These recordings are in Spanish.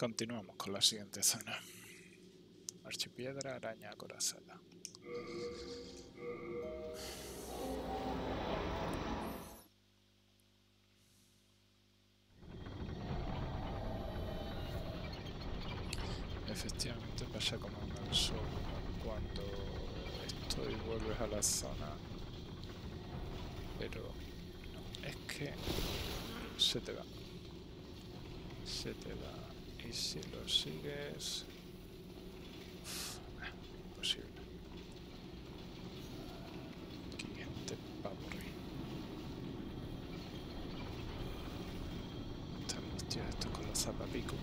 Continuamos con la siguiente zona. Archipiedra, araña acorazada. Efectivamente pasa como en el sur cuando estoy vuelves a la zona, pero no, es que se te va y si lo sigues, imposible. 500 papurri. Estamos ya esto con los zapapico.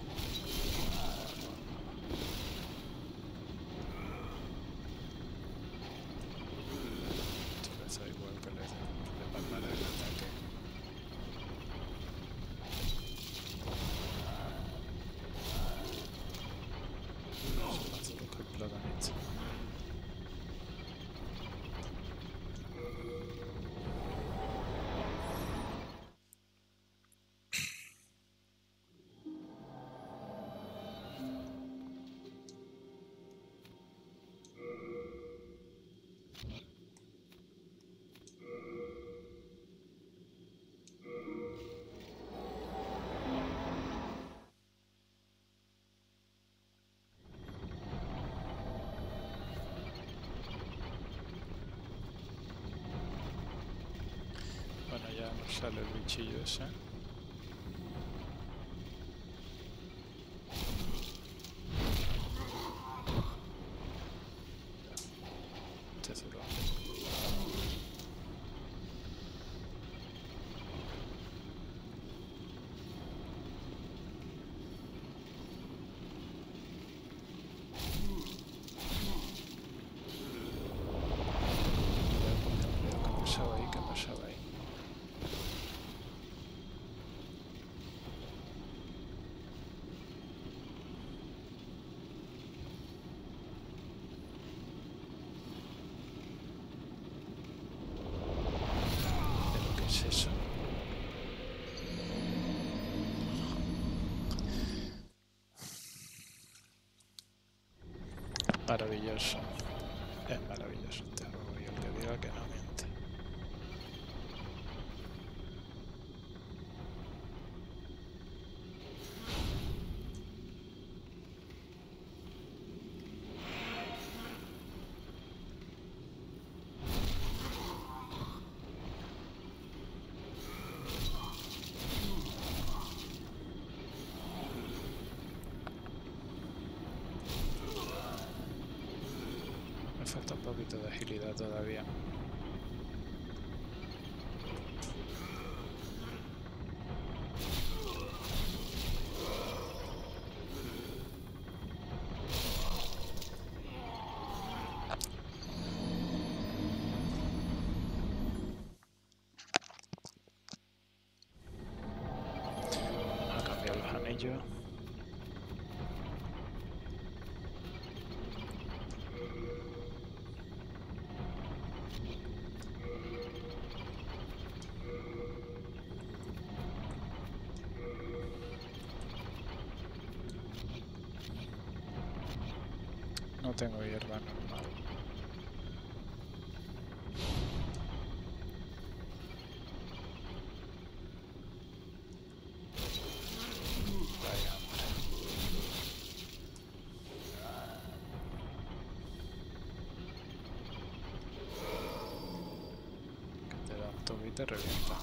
Bueno, ya nos sale el bichillo ese. Maravilloso, es maravilloso este juego y el que diga que no miente. Falta un poquito de agilidad todavía. Vamos a cambiar los anillos. No tengo hierba normal. Que te da un toque y te revienta.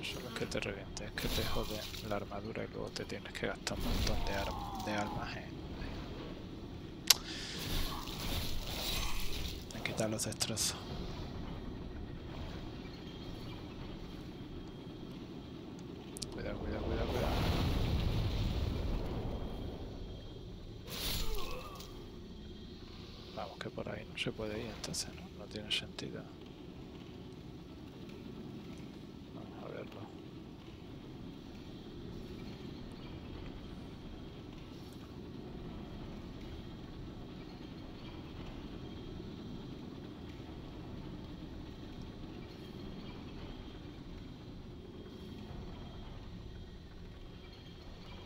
Solo es que te reviente, es que te jode la armadura y luego te tienes que gastar un montón de armas en quitar los destrozos. Cuidado. Vamos, que por ahí no se puede ir, entonces no tiene sentido. Vamos a verlo.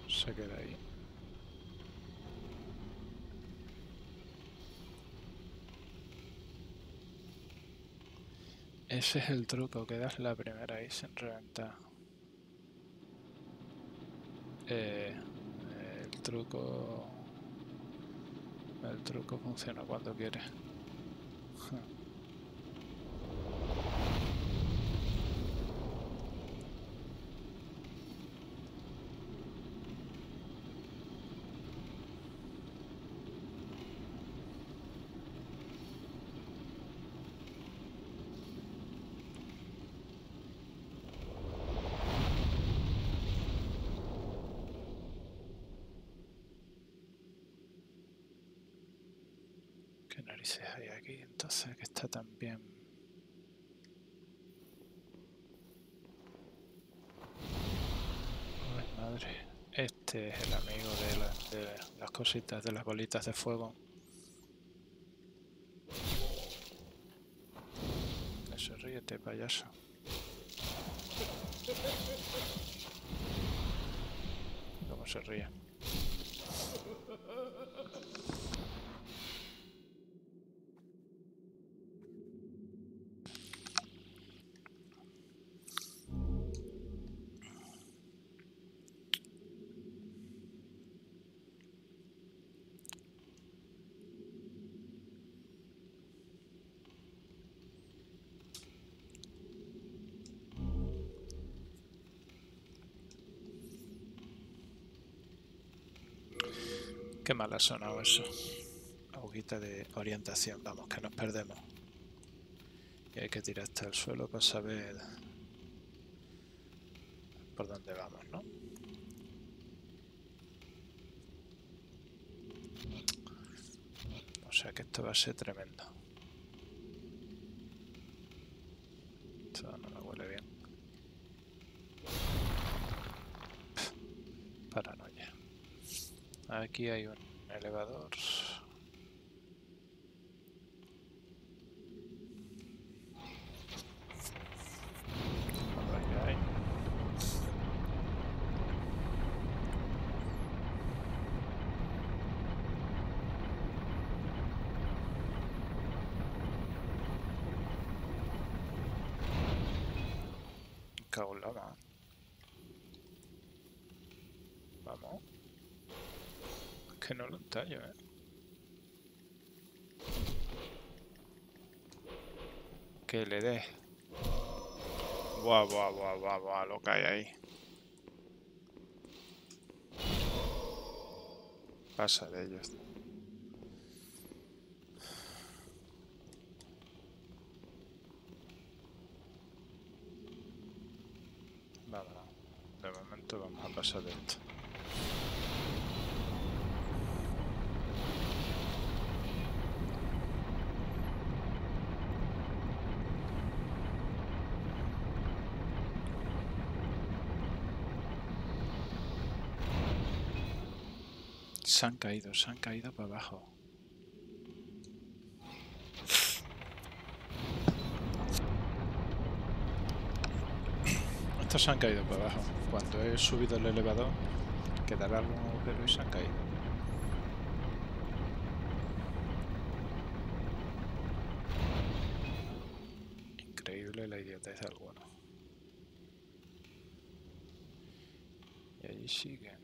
Se queda ahí. Ese es el truco, que das la primera y sin reventar. El truco funciona cuando quiere. Narices hay aquí, entonces que está tan bien. Ay, madre. Este es el amigo de las cositas, de las bolitas de fuego. Eso, ríete, payaso. ¿Cómo se ríe? Qué mal ha sonado eso. Agujita de orientación, vamos, que nos perdemos. Y hay que tirar hasta el suelo para saber por dónde vamos, ¿no? O sea que esto va a ser tremendo. Esto no me huele bien. Paranoia. Aquí hay un elevador. Caulaba. Vamos. Que no lo entallo, ¿eh? Que le dé. Buah, buah, buah, buah, buah, lo que hay ahí. Pasa de ellos. Vamos, de momento vamos a pasar de esto. Se han caído para abajo. Estos se han caído para abajo. Cuando he subido el elevador, quedará algún agujero y se han caído. Increíble la idiotez de alguno. Y allí siguen.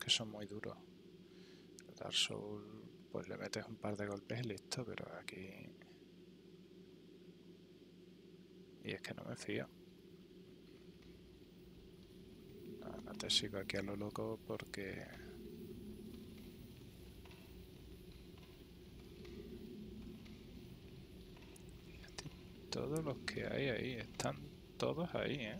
Que son muy duros. El Dark Souls, pues le metes un par de golpes y listo, pero aquí... Y es que no me fío. No te sigo aquí a lo loco porque... Todos los que hay ahí, están todos ahí, ¿eh?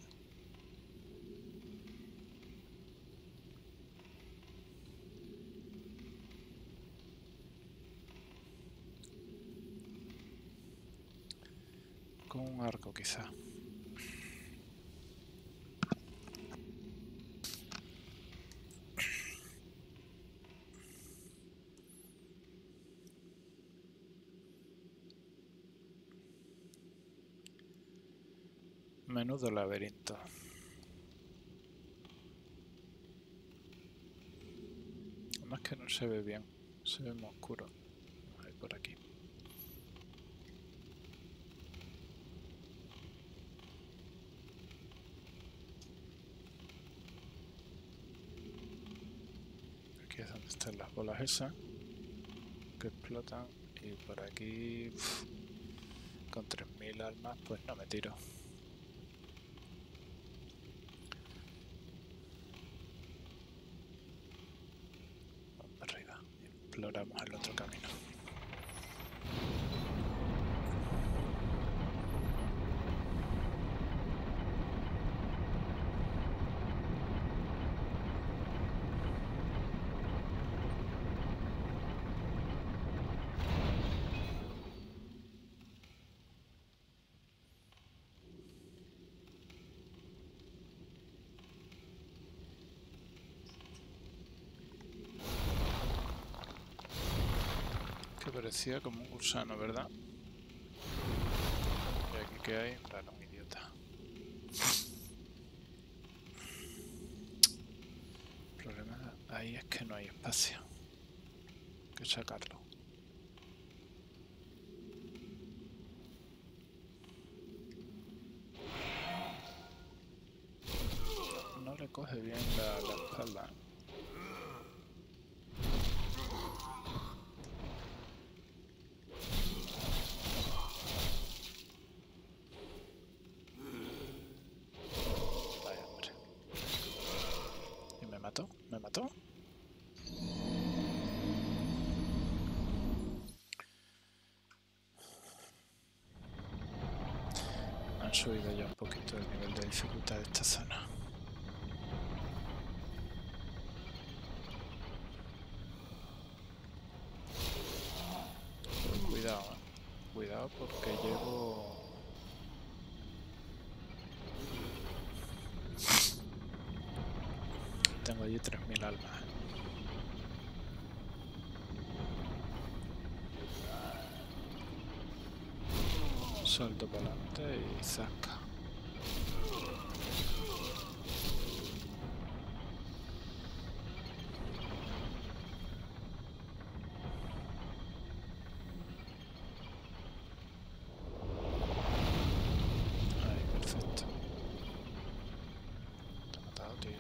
Con un arco quizá. Menudo laberinto. Además que no se ve bien, se ve muy oscuro. Vamos a ir por aquí. Aquí es donde están las bolas esas que explotan, y por aquí pff, con 3000 almas pues no me tiro. Exploramos el otro camino. Parecía como un gusano, ¿verdad? Y aquí que hay, claro, un idiota. El problema ahí es que no hay espacio. Hay que sacarlo. No le coge bien la espalda. Han subido ya un poquito el nivel de dificultad de esta zona. Pero cuidado, cuidado porque llevo... Tengo allí 3000 almas. Salto para adelante y saca. Ahí, perfecto. Te ha matado, tío.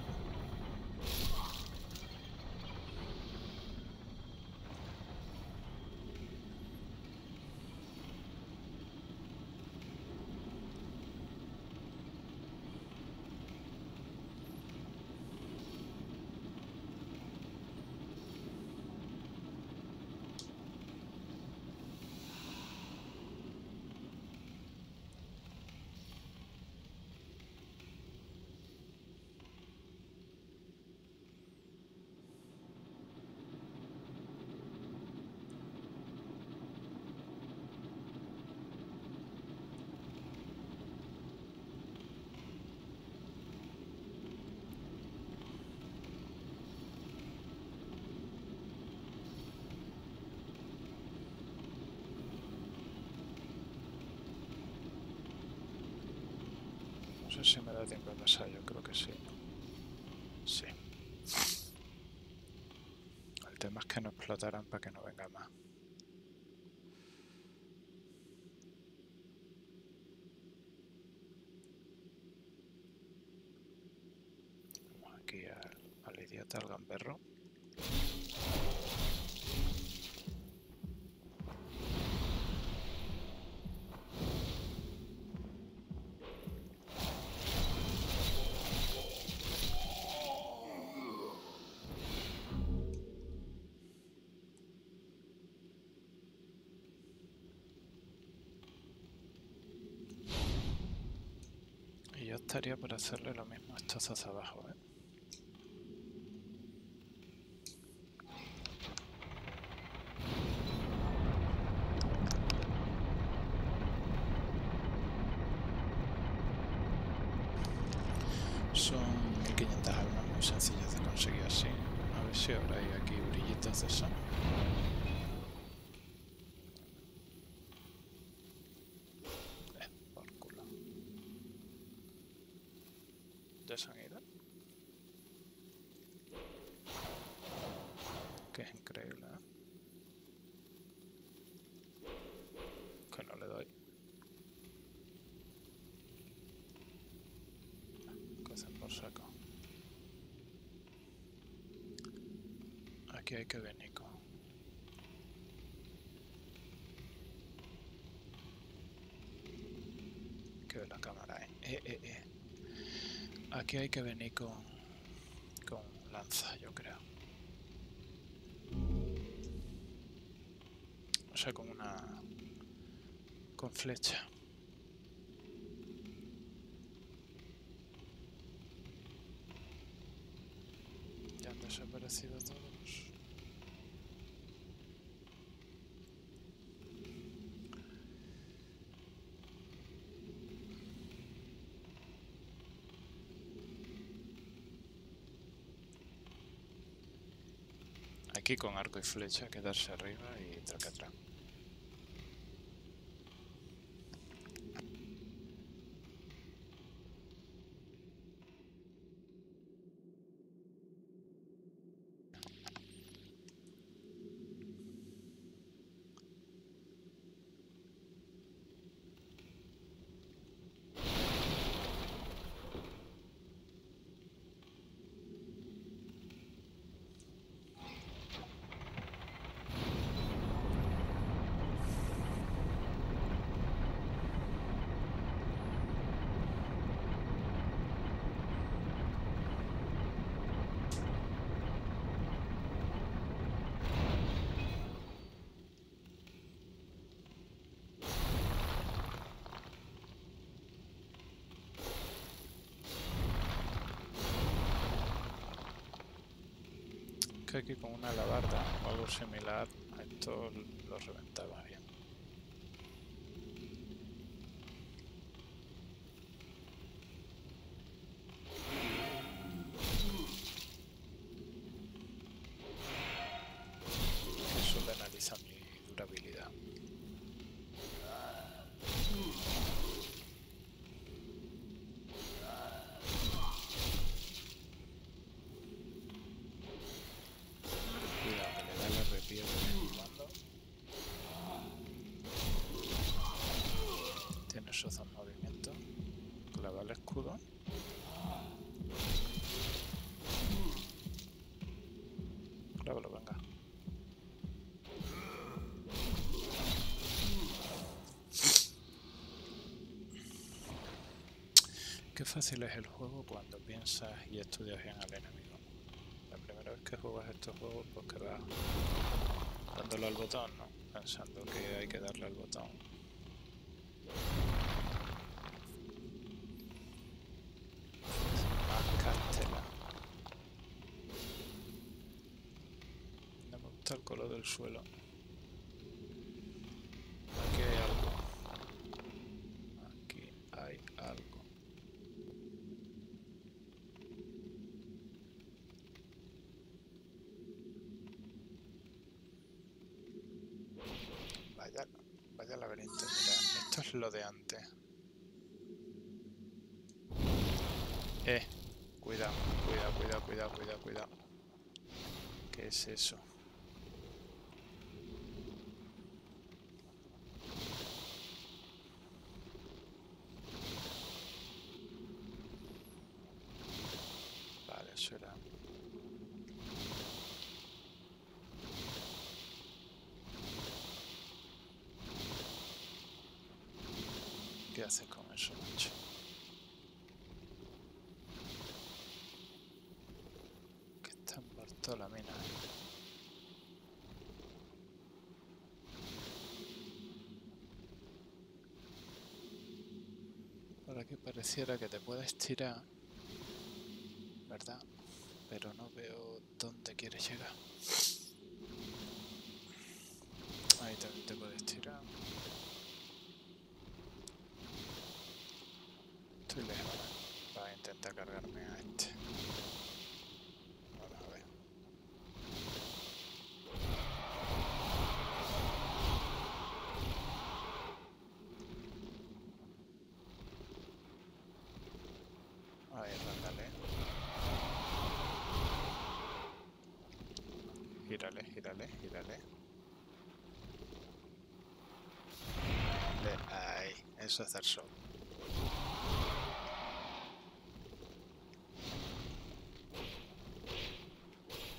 No sé si me da tiempo de pasar, yo creo que sí. Sí. El tema es que no explotaran para que no venga más. Vamos aquí al idiota, al gamberro. Yo estaría por hacerle lo mismo a estos hacia abajo, ¿eh? sencillas de conseguir así. A ver si habrá aquí brillitos de esa. Por culo. ¿Ya se han ido? Que es increíble, ¿eh? Que no le doy. Que hacen por saco. Aquí hay que venir con... Que ve la cámara, ¿eh? Aquí hay que venir con lanza, yo creo. O sea, con una... con flecha. Ya han desaparecido todos. Aquí con arco y flecha, quedarse arriba y tracatrán. Que aquí con una alabarda o algo similar a esto lo reventaba bien. Eso le analiza mi durabilidad. Qué fácil es el juego cuando piensas y estudias bien al enemigo. La primera vez que juegas estos juegos, pues que vas dándole al botón, ¿no? Pensando que hay que darle al botón. Más cartela. No me gusta el color del suelo. Vaya laberinto, mira, esto es lo de antes. Cuidado, cuidado, cuidado, cuidado, cuidado. ¿Qué es eso? Vale, eso era... ¿Qué haces con eso, macho? Que está embarcado la mina. Para que pareciera que te puedes tirar, ¿verdad? Pero no veo dónde quieres llegar. Ahí también te puedes tirar. Estoy lejos, va a intentar cargarme a este. tiraré. Ahí, eso es dar show.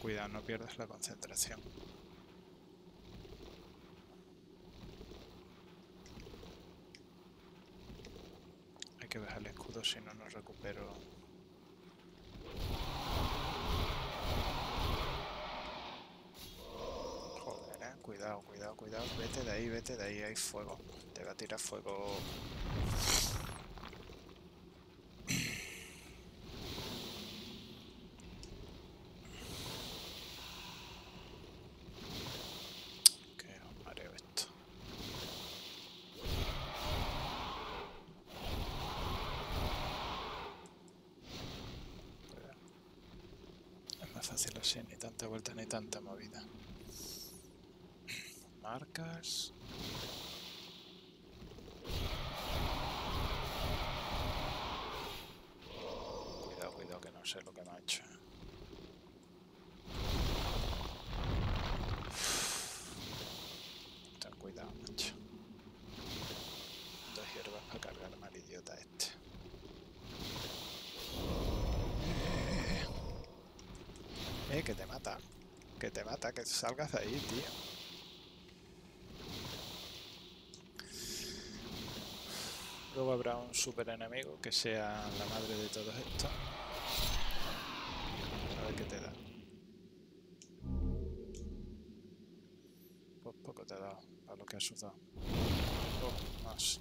Cuidado, no pierdas la concentración. Hay que bajar el escudo, si no, no recupero. Joder, cuidado, cuidado, cuidado. Vete de ahí, hay fuego. Te va a tirar fuego. Fácil así, ni tanta vuelta ni tanta movida. Marcas. Cuidado, cuidado, que no sé lo que me ha hecho. Ten cuidado, macho. Dos hierbas para cargarme al idiota este. Que te mata, que te mata, que salgas de ahí, tío. Luego habrá un super enemigo que sea la madre de todos estos. A ver qué te da. Pues poco te da, para lo que has usado. Oh, más.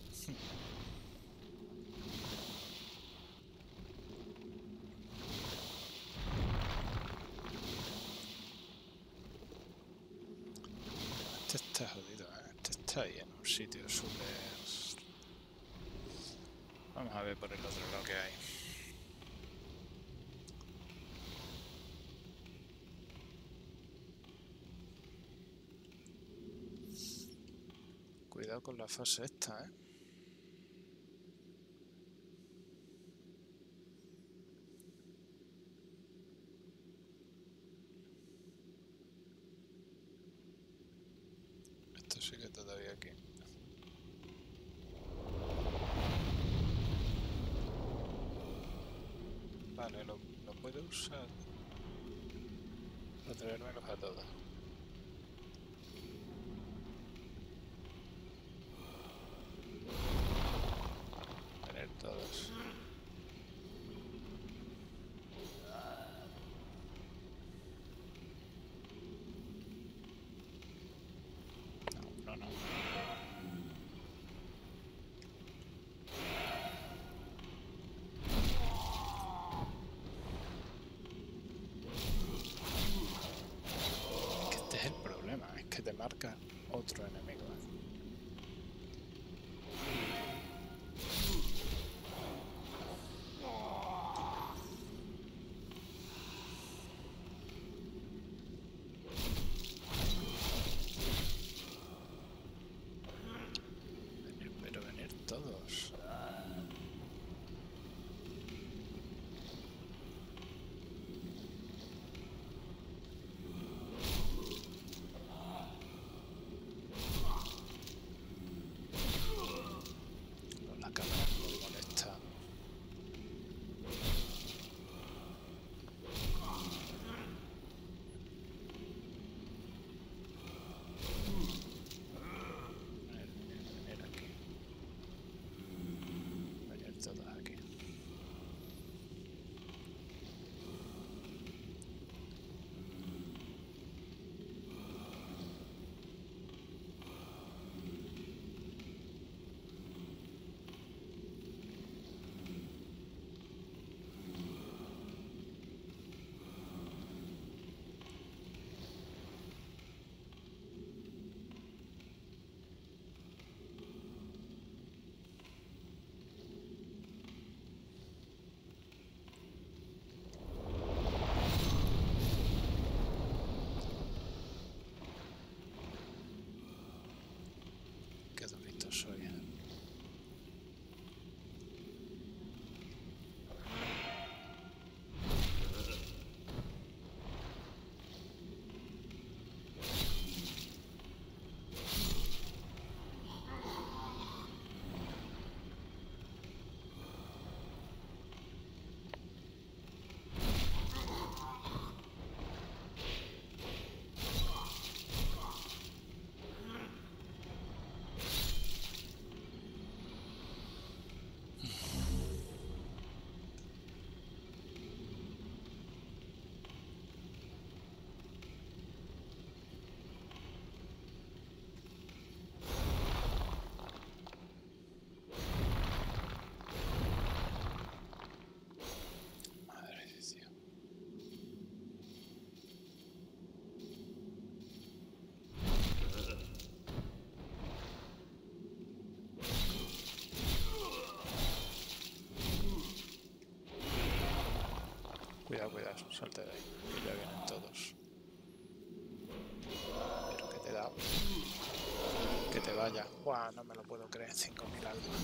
Este está jodido, ¿eh? Este está ahí en un sitio súper... Vamos a ver por el otro lado que hay. Cuidado con la fase esta, ¿eh? Sigue todavía aquí. Vale, lo puedo usar para traérmelos a todos. Tener todos. Te marca otro enemigo. Venir, pero venir todos. Soy, ¿eh? atrás, salte de ahí, que ya vienen todos. Pero que te da. Que te vaya. Buah, no me lo puedo creer, 5000 almas.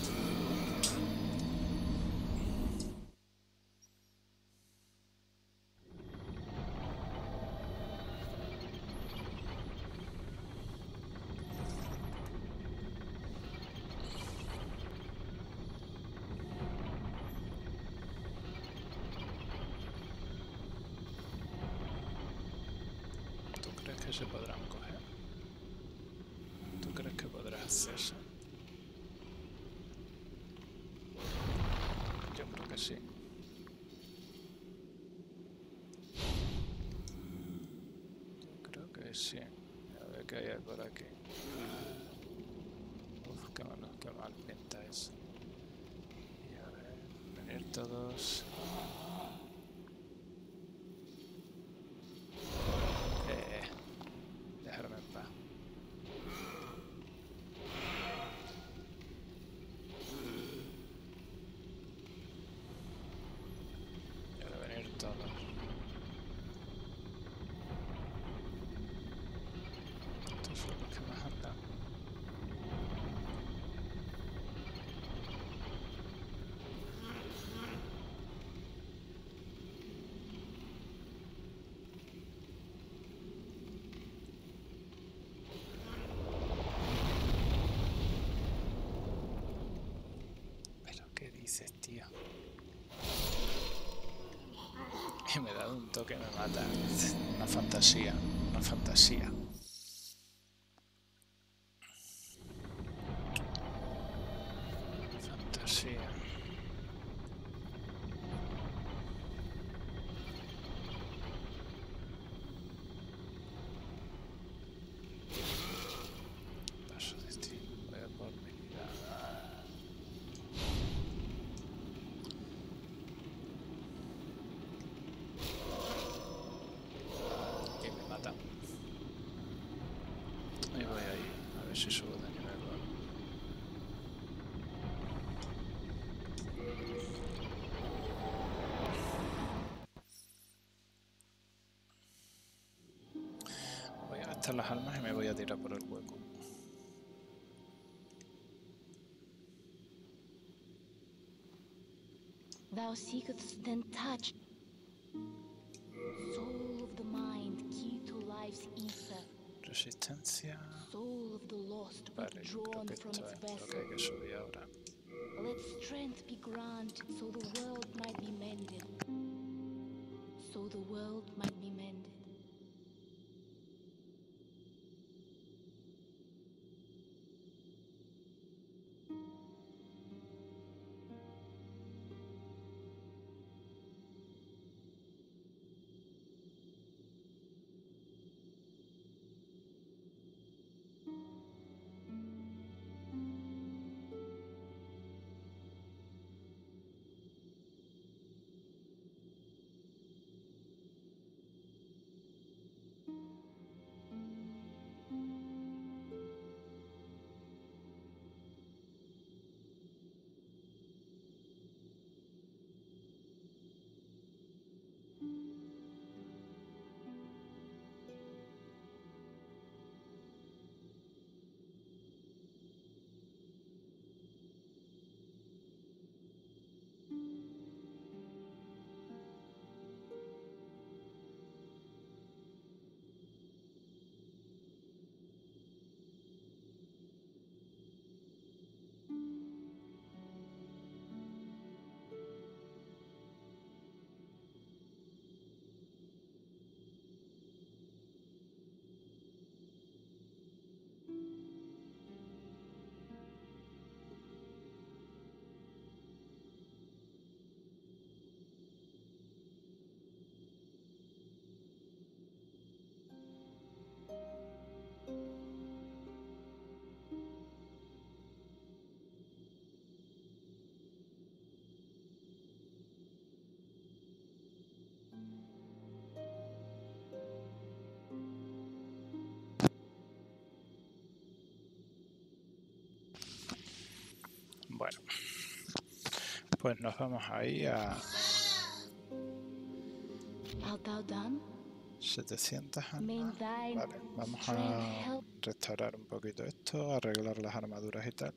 ¿Qué se podrán coger? ¿Tú crees que podrás hacerse? Yo creo que sí. Yo creo que sí. A ver qué hay por aquí. Uf, qué mal pinta es. Y a ver, venir todos. Tío. Y me da un toque, me mata. Una fantasía, una fantasía. Fantasía. Paso de ti, voy a por mi vida. Si subo de nivel, voy a gastar las armas y me voy a tirar por el hueco. Thou seekest then touch. Soul of the mind, key to life's ether. Resistencia. Vale, yo creo que esto es lo que hay que subir ahora. Bueno, pues nos vamos ahí a 700 almas. Vale, vamos a restaurar un poquito esto, arreglar las armaduras y tal.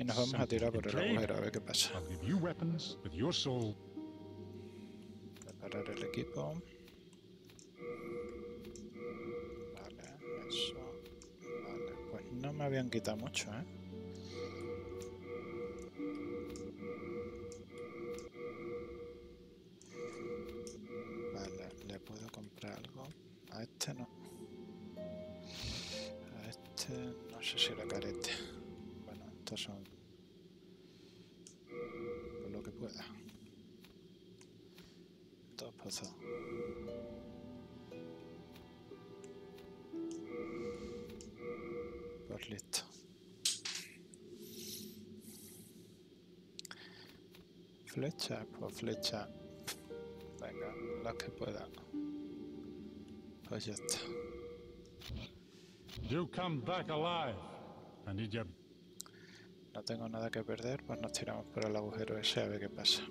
Y nos vamos a tirar por el agujero a ver qué pasa. Preparar el equipo. Vale, eso. Vale, pues no me habían quitado mucho, ¿eh? No sé si era carete. Bueno, estos son por lo que pueda. Dos pasados. Pues listo. Flecha, pues flecha. Venga, las que puedan. Pues ya está. You come back alive. I need you. No tengo nada que perder, pues nos tiramos por el agujero ese a ver qué pasa.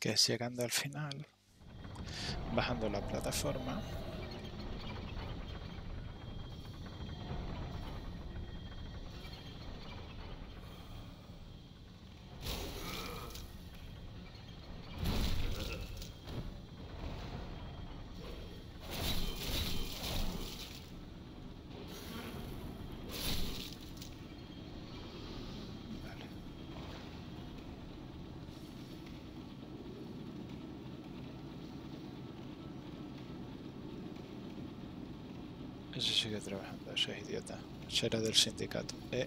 Que es llegando al final, bajando la plataforma. Ese sigue trabajando, ese es idiota. Será del sindicato. Vaya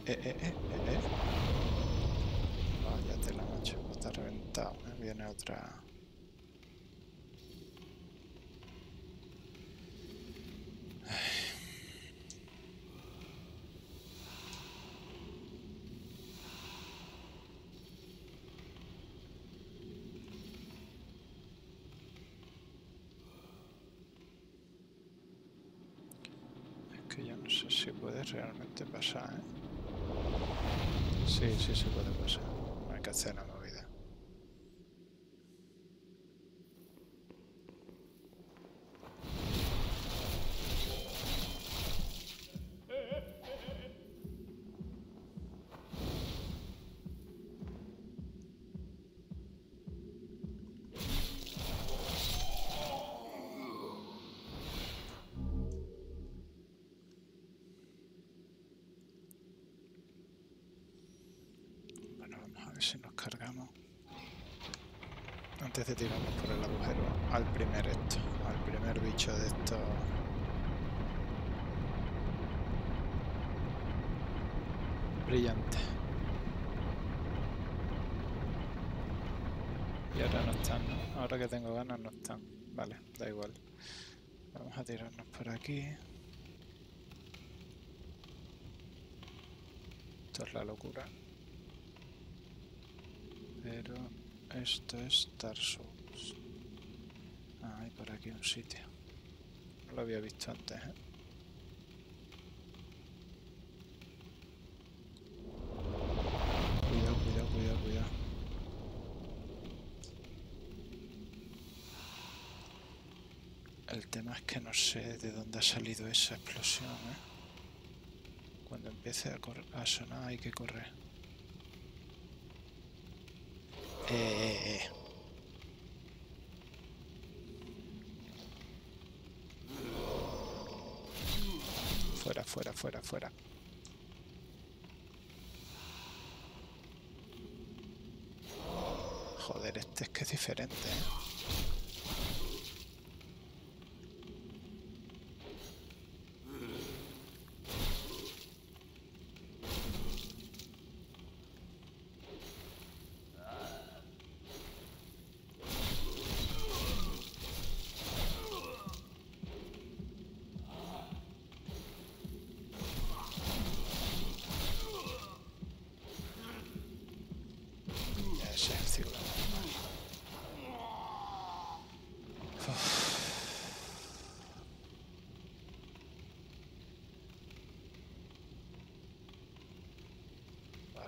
tela, macho. Está reventado. Viene otra. Que yo no sé si puede realmente pasar, ¿eh? Sí, sí se puede pasar. No hay que hacer la movida. Si nos cargamos antes de tirarnos por el agujero al primer bicho de estos. Brillante. Y ahora no están, ¿no? Ahora que tengo ganas no están. Vale, da igual. Vamos a tirarnos por aquí. Esto es la locura. Pero esto es Dark Souls. Ah, hay por aquí un sitio. No lo había visto antes, ¿eh? Cuidado, cuidado, cuidado, cuidado. El tema es que no sé de dónde ha salido esa explosión, ¿eh? Cuando empiece a sonar hay que correr. Fuera, fuera, fuera, fuera. Joder, este es que es diferente, ¿eh?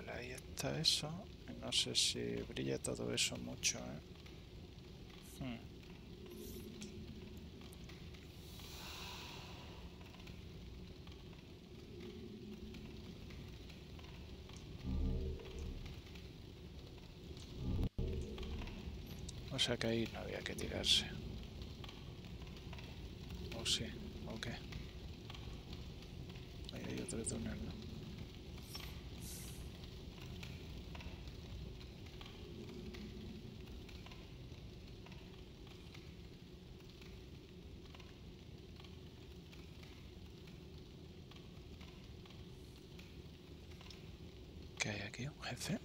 Vale, ahí está eso. No sé si brilla todo eso mucho, ¿eh? O sea que ahí no había que tirarse. O sí, o qué. Ahí hay otro túnel, ¿no? ¿Qué hay aquí? ¿Un jefe?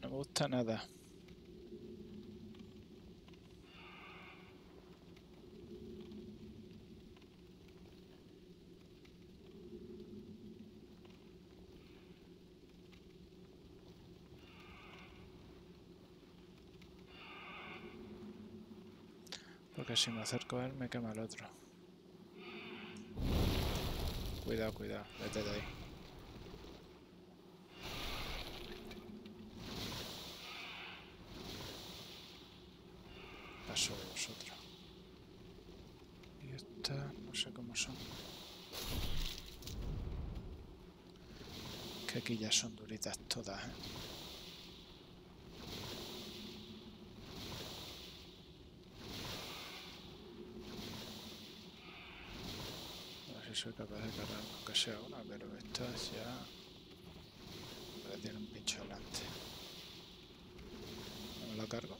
No me gusta nada. Porque si me acerco a él me quema el otro. Cuidado, cuidado, vete de ahí. Sobre vosotros. Y estas no sé cómo son. Que aquí ya son duritas todas, ¿eh? A ver si soy capaz de cargar aunque sea una, pero estas ya... Ahora tiene un pincho delante. No me la cargo.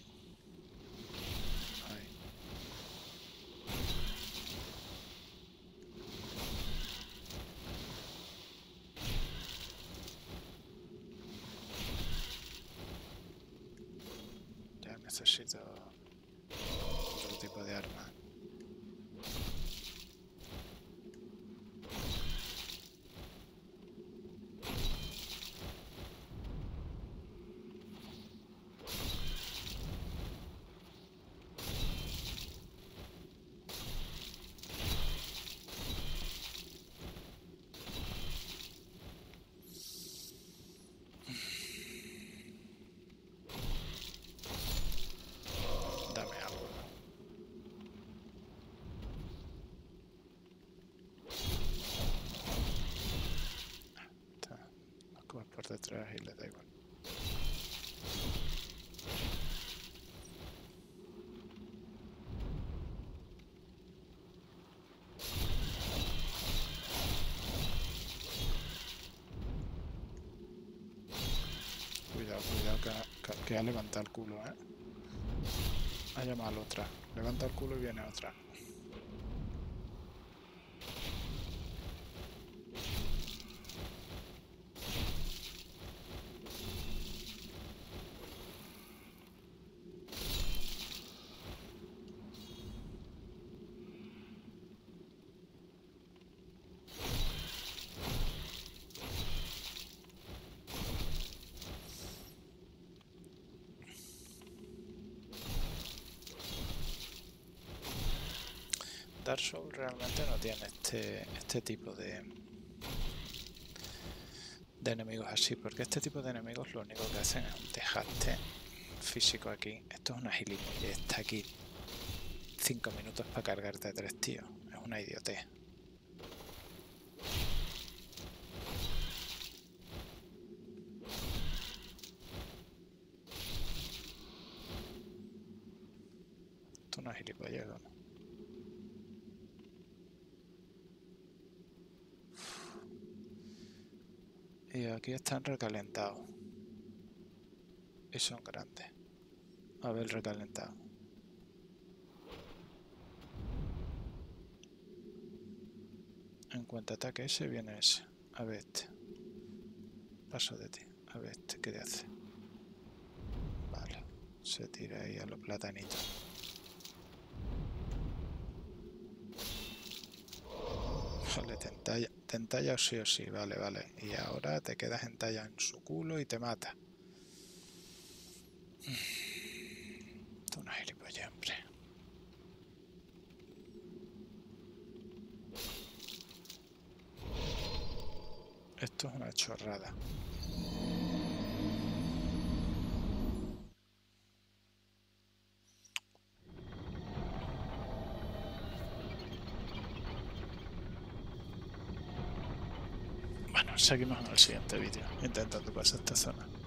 Necesito otro tipo de arma. Detrás y le da igual. Cuidado, cuidado que ha levantado el culo, ¿eh? Ha llamado a la otra. Levanta el culo y viene otra. Dark Souls realmente no tiene este tipo de enemigos así, porque este tipo de enemigos lo único que hacen es un desgaste físico aquí. Esto es una gilipollez, está aquí 5 minutos para cargarte a 3 tíos, es una idiotez. Esto no es gilipollez, ¿no? Y aquí están recalentados. Y son grandes. A ver, recalentado. En cuanto ataque ese, viene ese. A ver este. Paso de ti. A ver este, ¿qué te hace? Vale. Se tira ahí a los platanitos. Vale, te entalla sí o sí, vale. Y ahora te quedas entallado en su culo y te mata. Tú no eres gilipollas, hombre. Esto es una chorrada. Bueno, seguimos en el siguiente vídeo intentando pasar esta zona.